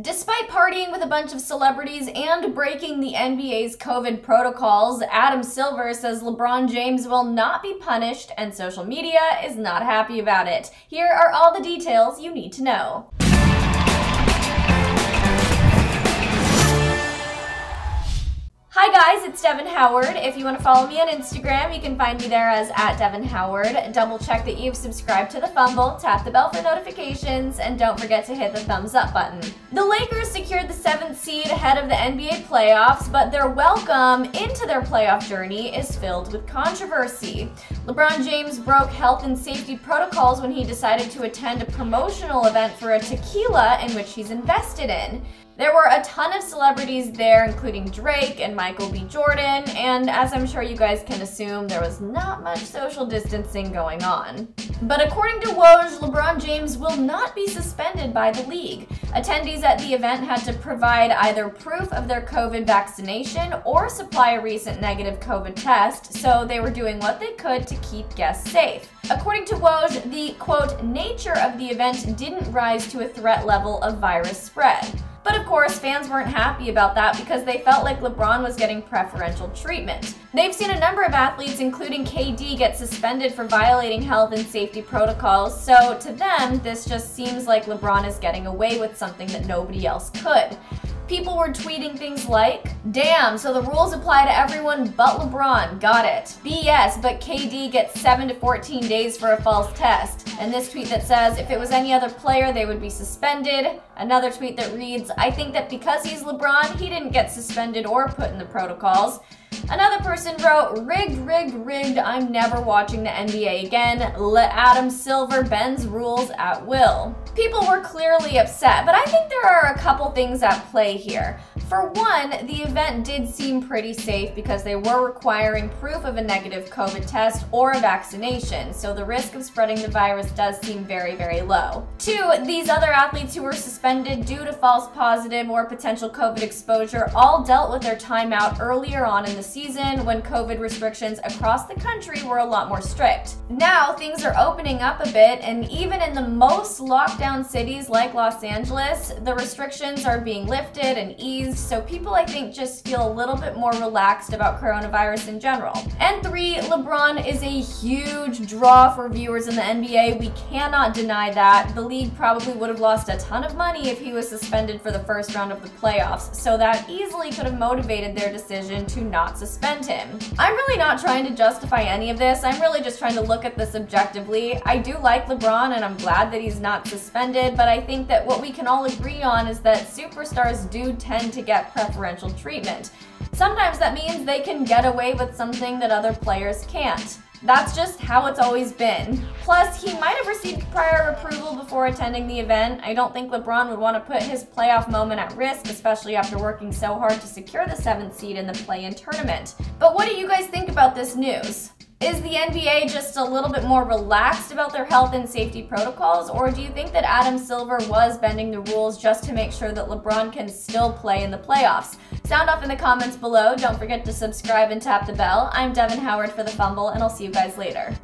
Despite partying with a bunch of celebrities and breaking the NBA's COVID protocols, Adam Silver says LeBron James will not be punished and social media is not happy about it. Here are all the details you need to know. Hi guys, it's Devin Howard. If you want to follow me on Instagram, you can find me there as @DevinHoward. Double check that you've subscribed to The Fumble, tap the bell for notifications, and don't forget to hit the thumbs up button. The Lakers secured the 7th seed ahead of the NBA playoffs, but their welcome into their playoff journey is filled with controversy. LeBron James broke health and safety protocols when he decided to attend a promotional event for a tequila in which he's invested in. There were a ton of celebrities there, including Drake and Michael B. Jordan, and as I'm sure you guys can assume, there was not much social distancing going on. But according to Woj, LeBron James will not be suspended by the league. Attendees at the event had to provide either proof of their COVID vaccination or supply a recent negative COVID test, so they were doing what they could to keep guests safe. According to Woj, the, quote, nature of the event didn't rise to a threat level of virus spread. But of course, fans weren't happy about that because they felt like LeBron was getting preferential treatment. They've seen a number of athletes, including KD, get suspended for violating health and safety protocols, so to them, this just seems like LeBron is getting away with something that nobody else could. People were tweeting things like, damn, so the rules apply to everyone but LeBron, got it. BS, but KD gets 7 to 14 days for a false test. And this tweet that says, if it was any other player, they would be suspended. Another tweet that reads, I think that because he's LeBron, he didn't get suspended or put in the protocols. Another person wrote, rigged, rigged, rigged, I'm never watching the NBA again. Let Adam Silver bends rules at will. People were clearly upset, but I think there are a couple things at play here. For one, the event did seem pretty safe because they were requiring proof of a negative COVID test or a vaccination, so the risk of spreading the virus does seem very, very low. Two, these other athletes who were suspended due to false positive or potential COVID exposure all dealt with their timeout earlier on in the season when COVID restrictions across the country were a lot more strict. Now things are opening up a bit, and even in the most lockdown cities like Los Angeles, the restrictions are being lifted and eased. So people, I think, just feel a little bit more relaxed about coronavirus in general. And three, LeBron is a huge draw for viewers in the NBA. We cannot deny that. The league probably would have lost a ton of money if he was suspended for the first round of the playoffs, so that easily could have motivated their decision to not suspend him. I'm really not trying to justify any of this. I'm really just trying to look at this objectively. I do like LeBron, and I'm glad that he's not suspended, but I think that what we can all agree on is that superstars do tend to get preferential treatment. Sometimes that means they can get away with something that other players can't. That's just how it's always been. Plus, he might have received prior approval before attending the event. I don't think LeBron would want to put his playoff moment at risk, especially after working so hard to secure the 7th seed in the play-in tournament. But what do you guys think about this news? Is the NBA just a little bit more relaxed about their health and safety protocols, or do you think that Adam Silver was bending the rules just to make sure that LeBron can still play in the playoffs? Sound off in the comments below. Don't forget to subscribe and tap the bell. I'm Devin Howard for The Fumble, and I'll see you guys later.